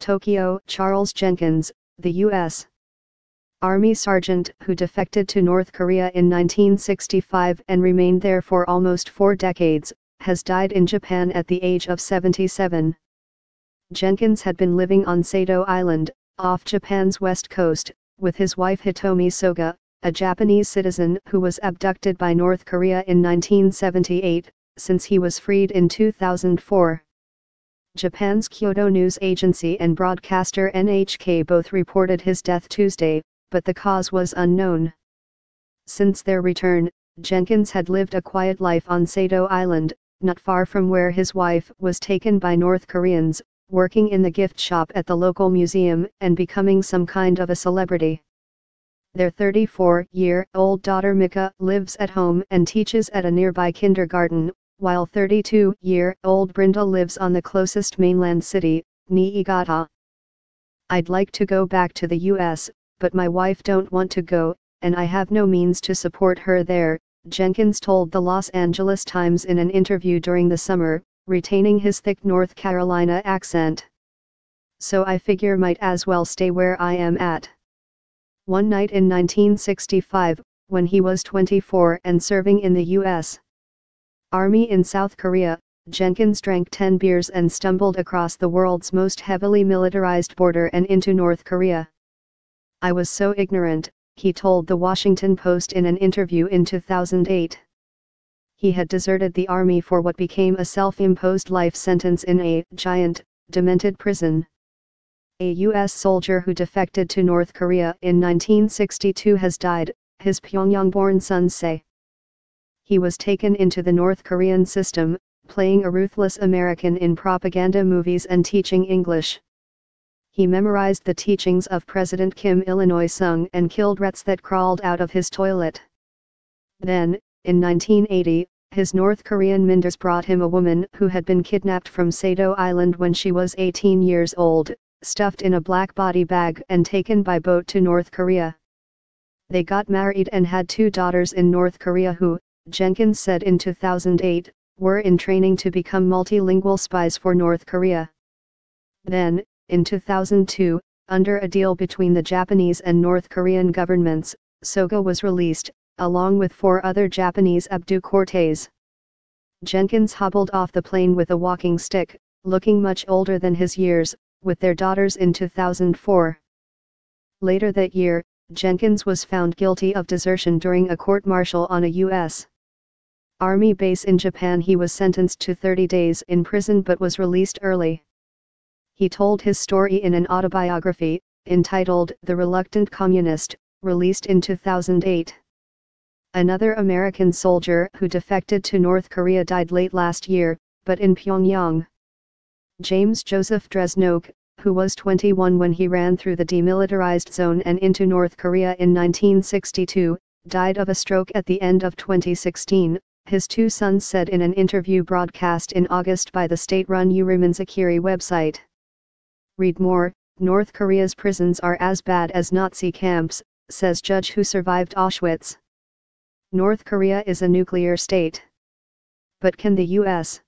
Tokyo, Charles Jenkins, the U.S. Army sergeant who defected to North Korea in 1965 and remained there for almost 4 decades, has died in Japan at the age of 77. Jenkins had been living on Sado Island, off Japan's west coast, with his wife Hitomi Soga, a Japanese citizen who was abducted by North Korea in 1978, since he was freed in 2004. Japan's Kyoto news agency and broadcaster NHK both reported his death Tuesday, but the cause was unknown. Since their return, Jenkins had lived a quiet life on Sado Island, not far from where his wife was taken by North Koreans, working in the gift shop at the local museum and becoming some kind of a celebrity. Their 34-year-old daughter Mika lives at home and teaches at a nearby kindergarten, while 32-year-old Brinda lives on the closest mainland city, Niigata. "I'd like to go back to the U.S., but my wife don't want to go, and I have no means to support her there," Jenkins told the Los Angeles Times in an interview during the summer, retaining his thick North Carolina accent. "So I figure might as well stay where I am at." One night in 1965, when he was 24 and serving in the U.S. Army in South Korea, Jenkins drank 10 beers and stumbled across the world's most heavily militarized border and into North Korea. "I was so ignorant," he told The Washington Post in an interview in 2008. He had deserted the army for what became a self-imposed life sentence in a giant, demented prison. A U.S. soldier who defected to North Korea in 1962 has died, his Pyongyang-born sons say. He was taken into the North Korean system, playing a ruthless American in propaganda movies and teaching English. He memorized the teachings of President Kim Il Sung and killed rats that crawled out of his toilet. Then, in 1980, his North Korean minders brought him a woman who had been kidnapped from Sado Island when she was 18 years old, stuffed in a black body bag and taken by boat to North Korea. They got married and had 2 daughters in North Korea who, Jenkins said in 2008, were in training to become multilingual spies for North Korea. Then, in 2002, under a deal between the Japanese and North Korean governments, Soga was released, along with 4 other Japanese abductees. Jenkins hobbled off the plane with a walking stick, looking much older than his years, with their daughters in 2004. Later that year, Jenkins was found guilty of desertion during a court-martial on a U.S. Army base in Japan. He was sentenced to 30 days in prison but was released early. He told his story in an autobiography, entitled The Reluctant Communist, released in 2008. Another American soldier who defected to North Korea died late last year, but in Pyongyang. James Joseph Dresnok, who was 21 when he ran through the demilitarized zone and into North Korea in 1962, died of a stroke at the end of 2016, his 2 sons said in an interview broadcast in August by the state-run Urimin Zakiri website. Read more. North Korea's prisons are as bad as Nazi camps, says judge who survived Auschwitz. North Korea is a nuclear state. But can the U.S.